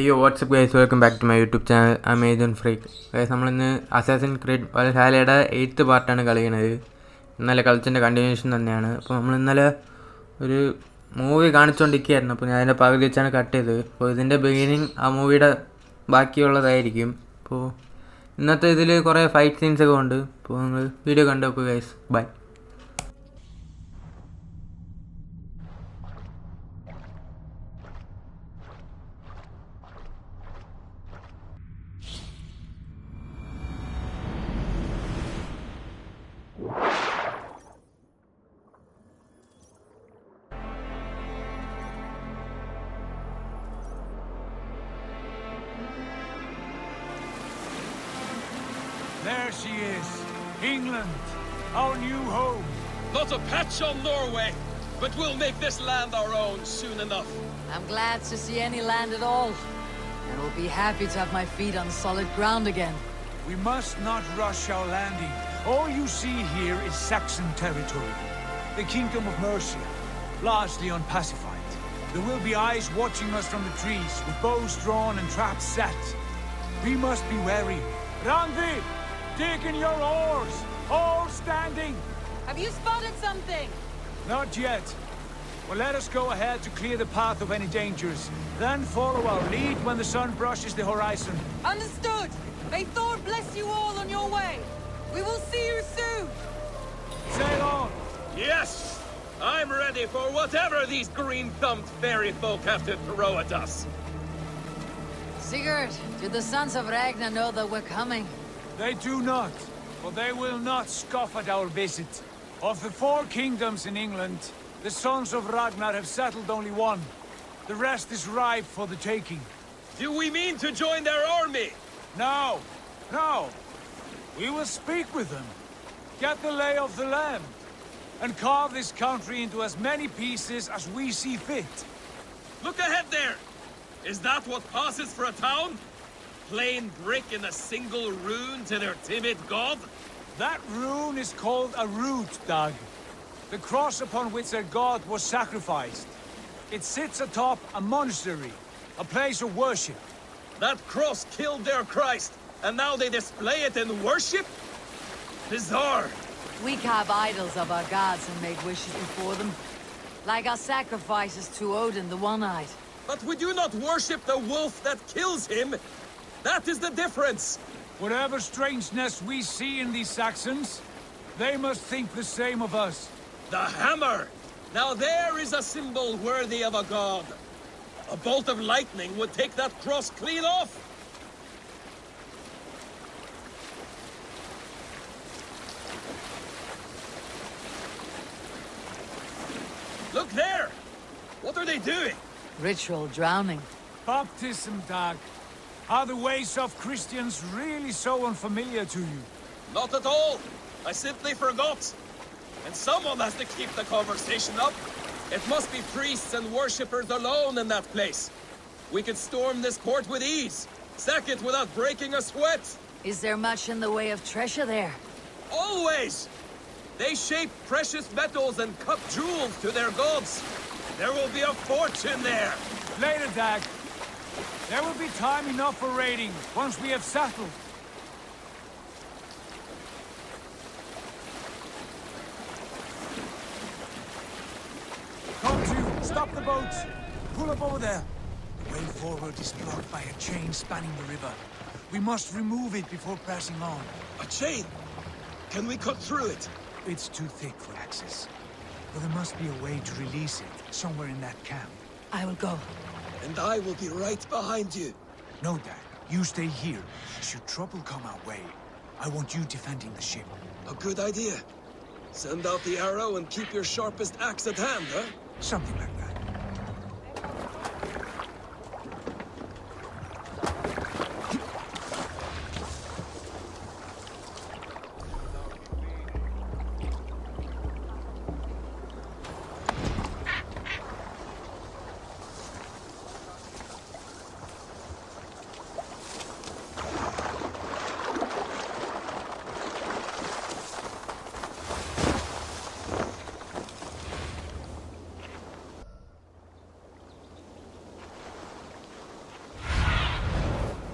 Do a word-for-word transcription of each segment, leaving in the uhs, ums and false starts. Yo, what's up guys, welcome back to my YouTube channel, I'm Agent Freak. Guys, we are in Assassin's Creed eighth part. We are in the continuation of the movie. We are going to cut the movie. In the beginning, the movie is back. There are fight scenes. So, the video guys. Bye. There she is, England, our new home. Not a patch on Norway, but we'll make this land our own soon enough. I'm glad to see any land at all, and will be happy to have my feet on solid ground again. We must not rush our landing. All you see here is Saxon territory, the Kingdom of Mercia, largely unpacified. There will be eyes watching us from the trees, with bows drawn and traps set. We must be wary. Randvi! Dig in your oars! All standing! Have you spotted something? Not yet. Well, let us go ahead to clear the path of any dangers. Then follow our lead when the sun brushes the horizon. Understood! May Thor bless you all on your way! We will see you soon! Sail on! Yes! I'm ready for whatever these green-thumbed fairy folk have to throw at us! Sigurd, do the sons of Ragnar know that we're coming? They do not, for they will not scoff at our visit. Of the four kingdoms in England, the sons of Ragnar have settled only one. The rest is ripe for the taking. Do we mean to join their army? No, no. We will speak with them, get the lay of the land, and carve this country into as many pieces as we see fit. Look ahead there! Is that what passes for a town? Plain brick and a single rune to their timid god? That rune is called a root, Dag. The cross upon which their god was sacrificed. It sits atop a monastery, a place of worship. That cross killed their Christ, and now they display it in worship? Bizarre. We carve idols of our gods and make wishes before them. Like our sacrifices to Odin the One-Eyed. But we do not worship the wolf that kills him. That is the difference! Whatever strangeness we see in these Saxons, they must think the same of us. The hammer! Now there is a symbol worthy of a god. A bolt of lightning would take that cross clean off! Look there! What are they doing? Ritual drowning. Baptism, Dag. Are the ways of Christians really so unfamiliar to you? Not at all! I simply forgot! And someone has to keep the conversation up! It must be priests and worshippers alone in that place! We could storm this port with ease! Sack it without breaking a sweat! Is there much in the way of treasure there? Always! They shape precious metals and cut jewels to their gods! There will be a fortune there! Later, Dag! There will be time enough for raiding, once we have settled. Come to, stop the boats. Pull up over there. The way forward is blocked by a chain spanning the river. We must remove it before pressing on. A chain? Can we cut through it? It's too thick for access. But there must be a way to release it, somewhere in that camp. I will go. And I will be right behind you. No, Dad. You stay here. Should trouble come our way, I want you defending the ship. A good idea. Send out the arrow and keep your sharpest axe at hand, huh? Something like that.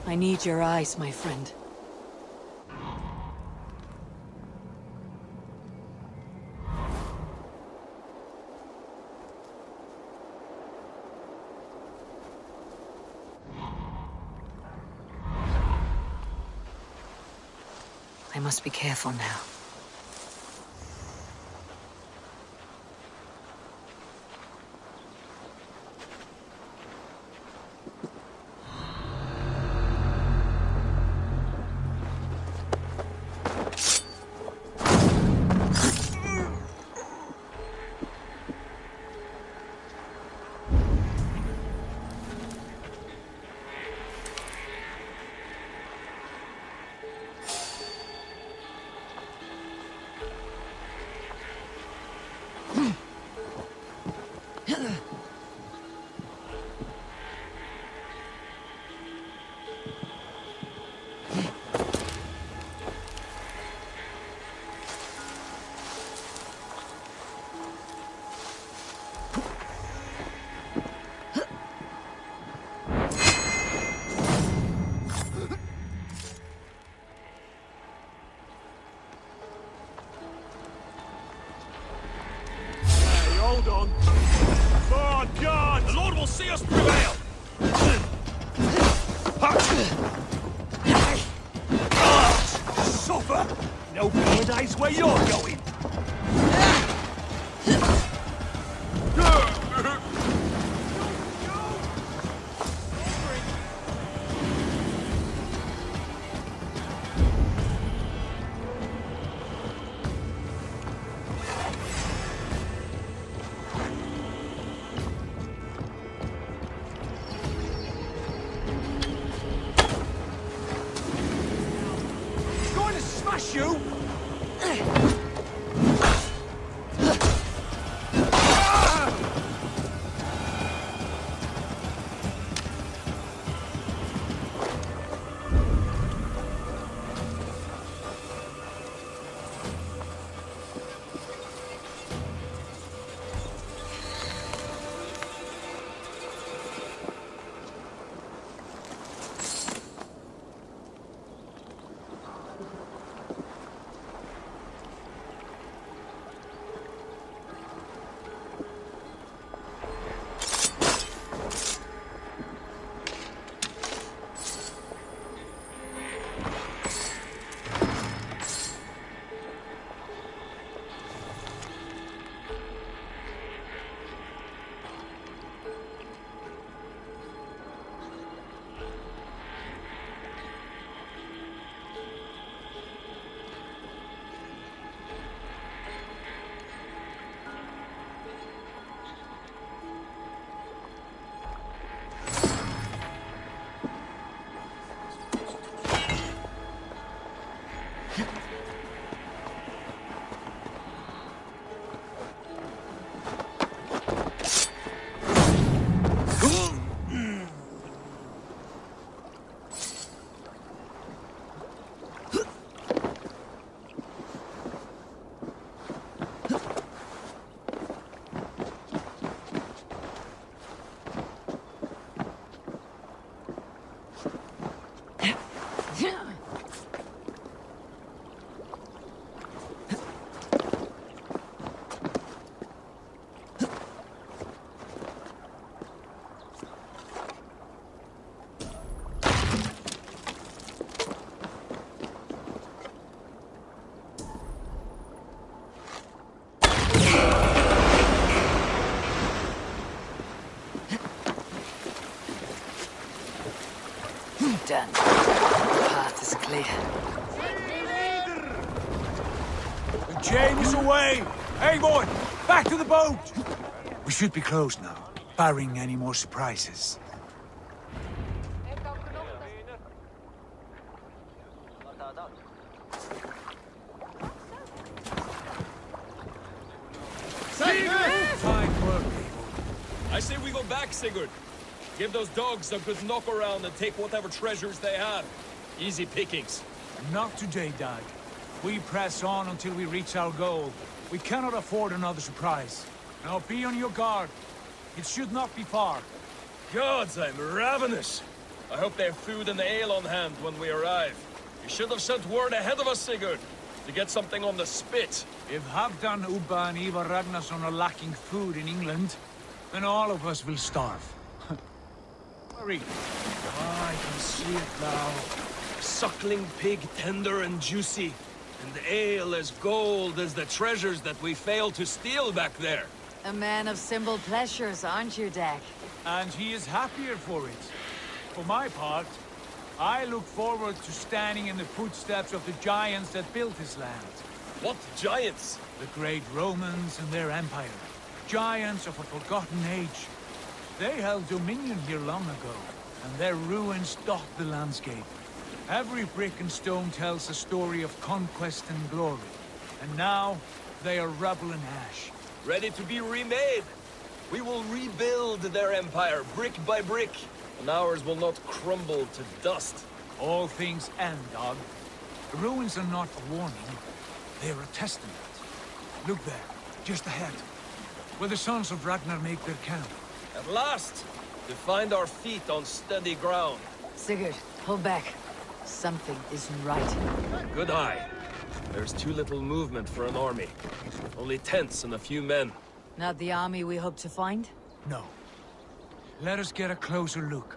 I need your eyes, my friend. I must be careful now. Done. The path is clear. James away! Eivor! Back to the boat! We should be close now, barring any more surprises. Fine work. I say we go back, Sigurd. Give those dogs a good knock around and take whatever treasures they have. Easy pickings. Not today, Dag. We press on until we reach our goal. We cannot afford another surprise. Now be on your guard. It should not be far. Gods, I'm ravenous. I hope they have food and ale on hand when we arrive. You should have sent word ahead of us, Sigurd, to get something on the spit. If Halfdan, Ubba and Eva Ragnason are lacking food in England, then all of us will starve. Hurry. Oh, I can see it now. Suckling pig tender and juicy, and the ale as gold as the treasures that we failed to steal back there. A man of simple pleasures, aren't you, Dag? And he is happier for it. For my part, I look forward to standing in the footsteps of the giants that built this land. What giants? The great Romans and their empire. Giants of a forgotten age. They held dominion here long ago, and their ruins dot the landscape. Every brick and stone tells a story of conquest and glory. And now, they are rubble and ash. Ready to be remade! We will rebuild their empire, brick by brick, and ours will not crumble to dust. All things end, Dag. The ruins are not a warning, they are a testament. Look there, just ahead, where the sons of Ragnar make their camp. At last, to find our feet on steady ground. Sigurd, hold back. Something isn't right. Good eye. There's too little movement for an army. Only tents and a few men. Not the army we hope to find? No. Let us get a closer look.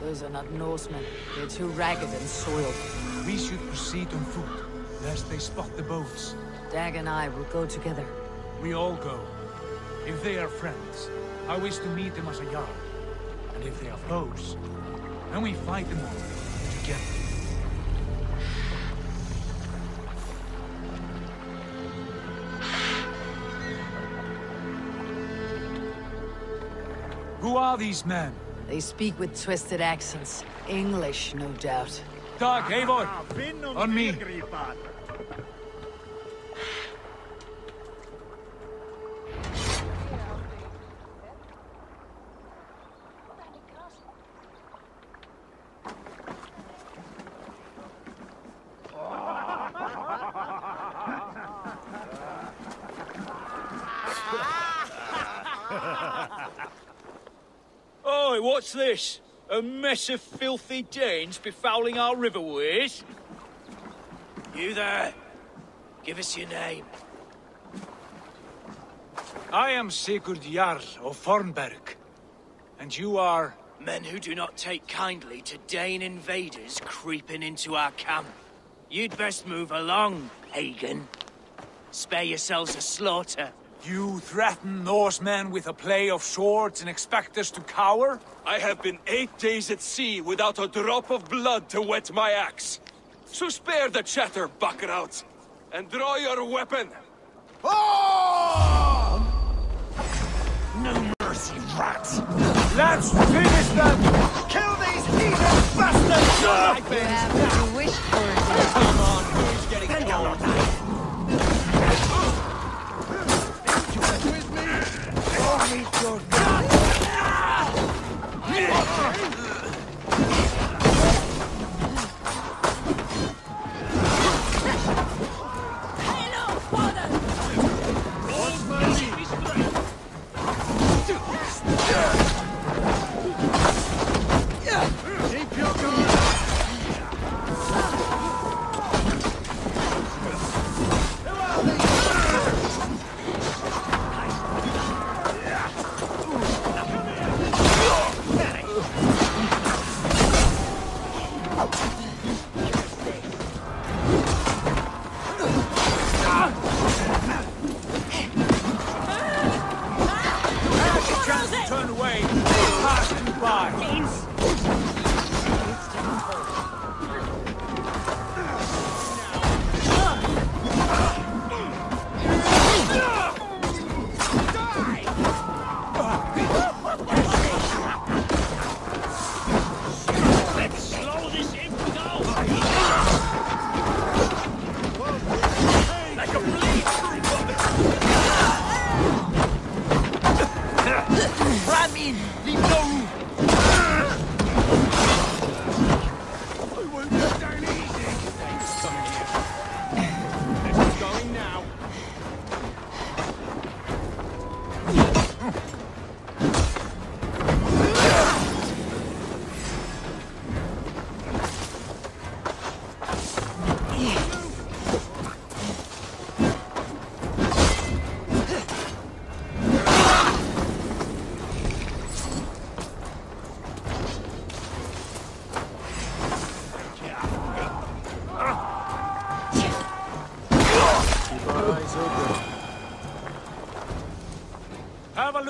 Those are not Norsemen. They're too ragged and soiled. We should proceed on foot, lest they spot the boats. Dag and I will go together. We all go. If they are friends, I wish to meet them as a yard. And if they are foes, then we fight them all together. Who are these men? They speak with twisted accents. English, no doubt. Dag, Eivor! On me! What's this? A mess of filthy Danes befouling our riverways? You there! Give us your name. I am Sigurd Jarl of Fornburg, and you are... Men who do not take kindly to Dane invaders creeping into our camp. You'd best move along, pagan. Spare yourselves a slaughter. You threaten Norsemen with a play of swords and expect us to cower? I have been eight days at sea without a drop of blood to wet my axe. So spare the chatter, Buckrout, and draw your weapon! Oh! No mercy, rats! Let's finish them! Kill these heathen bastards! Shut up! You have to wish for it. Come on, who's getting old? Keep your command!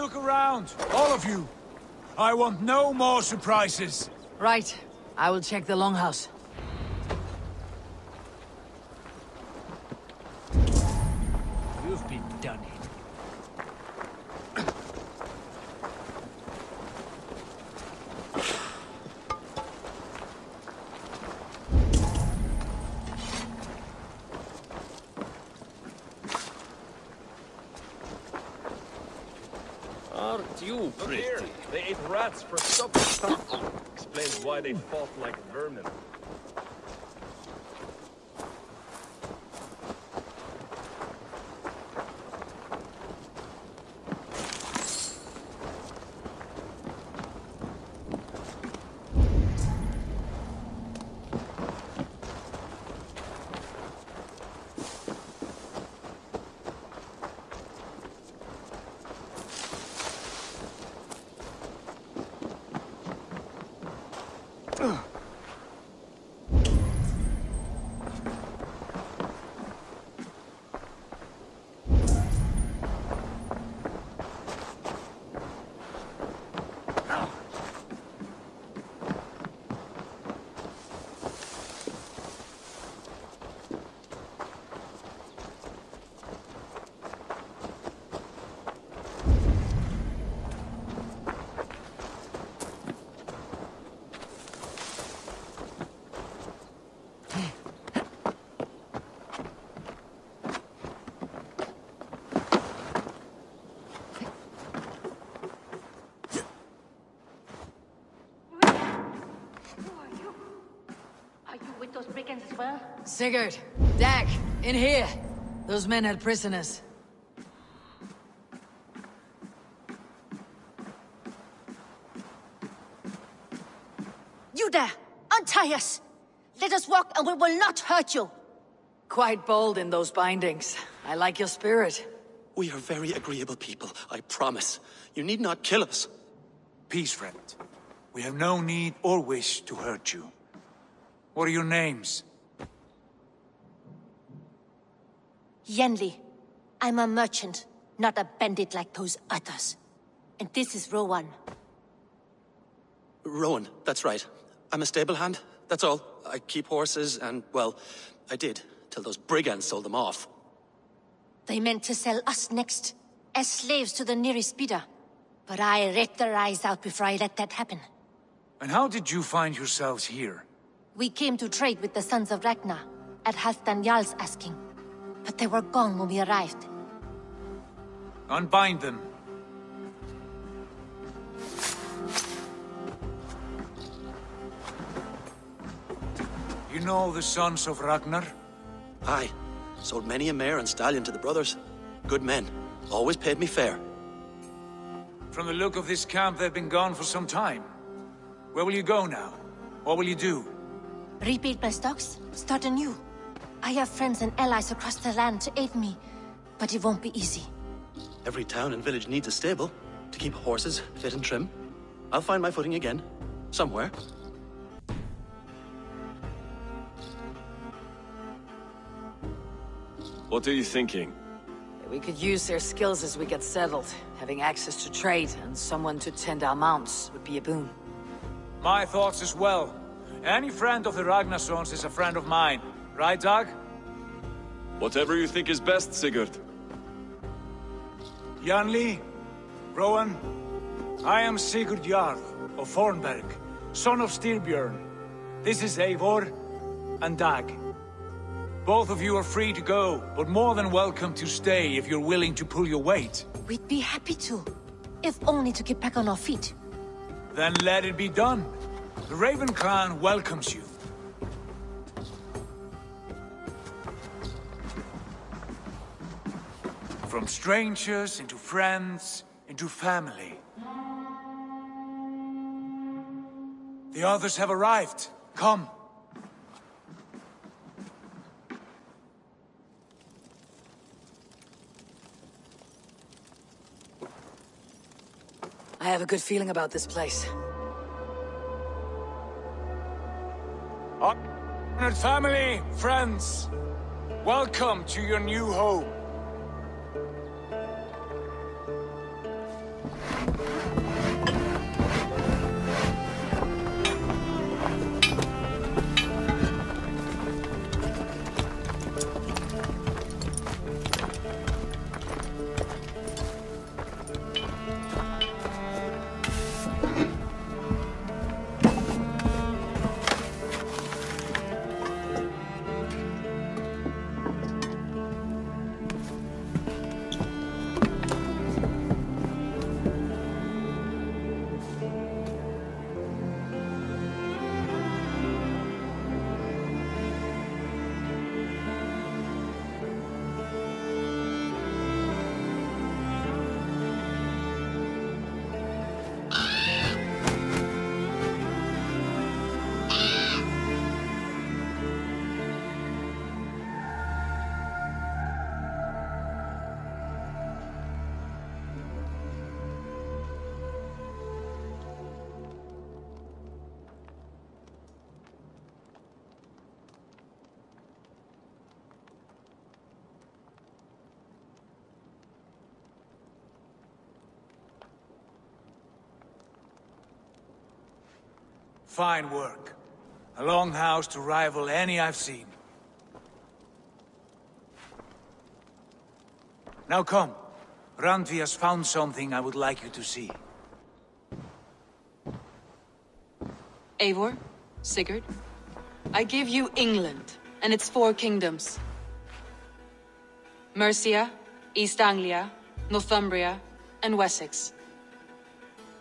look around, all of you. I want no more surprises. Right. I will check the longhouse. You've been done in. Aren't you pretty? They ate rats for supper. Explains why they fought like vermin. Well? Sigurd, Dag, in here. Those men had prisoners. You there! Untie us! Let us walk and we will not hurt you! Quite bold in those bindings. I like your spirit. We are very agreeable people, I promise. You need not kill us. Peace, friend. We have no need or wish to hurt you. What are your names? Yanli. I'm a merchant, not a bandit like those others. And this is Rowan. Rowan, that's right. I'm a stable hand, that's all. I keep horses and, well, I did, till those brigands sold them off. They meant to sell us next, as slaves to the nearest bidder. But I ripped their eyes out before I let that happen. And how did you find yourselves here? We came to trade with the sons of Ragnar, at Halfdan Jarl's asking. But they were gone when we arrived. Unbind them. You know the sons of Ragnar? Aye. Sold many a mare and stallion to the brothers. Good men. Always paid me fair. From the look of this camp, they've been gone for some time. Where will you go now? What will you do? Rebuild my stocks, start anew. I have friends and allies across the land to aid me, but it won't be easy. Every town and village needs a stable, to keep horses fit and trim. I'll find my footing again, somewhere. What are you thinking? We could use their skills as we get settled. Having access to trade and someone to tend our mounts would be a boon. My thoughts as well. Any friend of the Ragnasons is a friend of mine. Right, Dag? Whatever you think is best, Sigurd. Yanli, Rowan, I am Sigurd Jarl of Fornburg, son of Styrbjörn. This is Eivor and Dag. Both of you are free to go, but more than welcome to stay if you're willing to pull your weight. We'd be happy to, if only to get back on our feet. Then let it be done. The Raven Clan welcomes you. From strangers, into friends, into family. The others have arrived. Come. I have a good feeling about this place. Honored family, friends, welcome to your new home. Fine work. A long house to rival any I've seen. Now come. Randvi has found something I would like you to see. Eivor, Sigurd, I give you England and its four kingdoms. Mercia, East Anglia, Northumbria, and Wessex.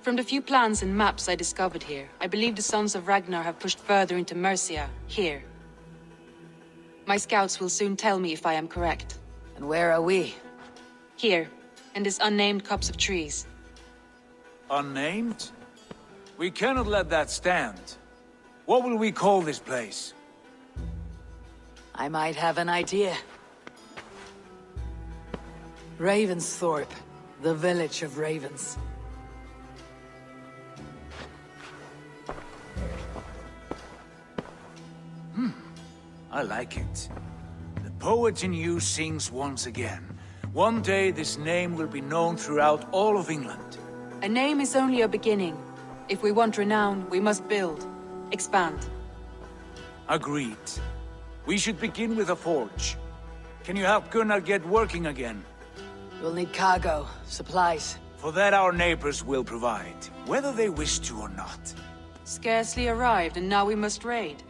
From the few plans and maps I discovered here, I believe the sons of Ragnar have pushed further into Mercia, here. My scouts will soon tell me if I am correct. And where are we? Here, in this unnamed copse of trees. Unnamed? We cannot let that stand. What will we call this place? I might have an idea. Ravensthorpe, the village of ravens. Hmm, I like it. The poet in you sings once again. One day this name will be known throughout all of England. A name is only a beginning. If we want renown, we must build, expand. Agreed. We should begin with a forge. Can you help Gunnar get working again? We'll need cargo, supplies. For that our neighbors will provide, whether they wish to or not. Scarcely arrived and now we must raid.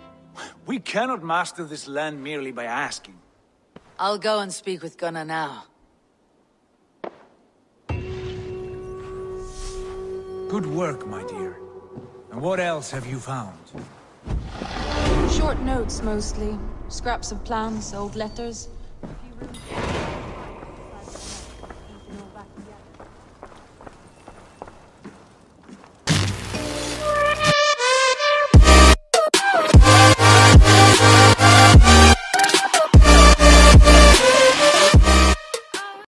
We cannot master this land merely by asking. I'll go and speak with Gunnar now. Good work, my dear. And what else have you found? Short notes, mostly. Scraps of plans, old letters.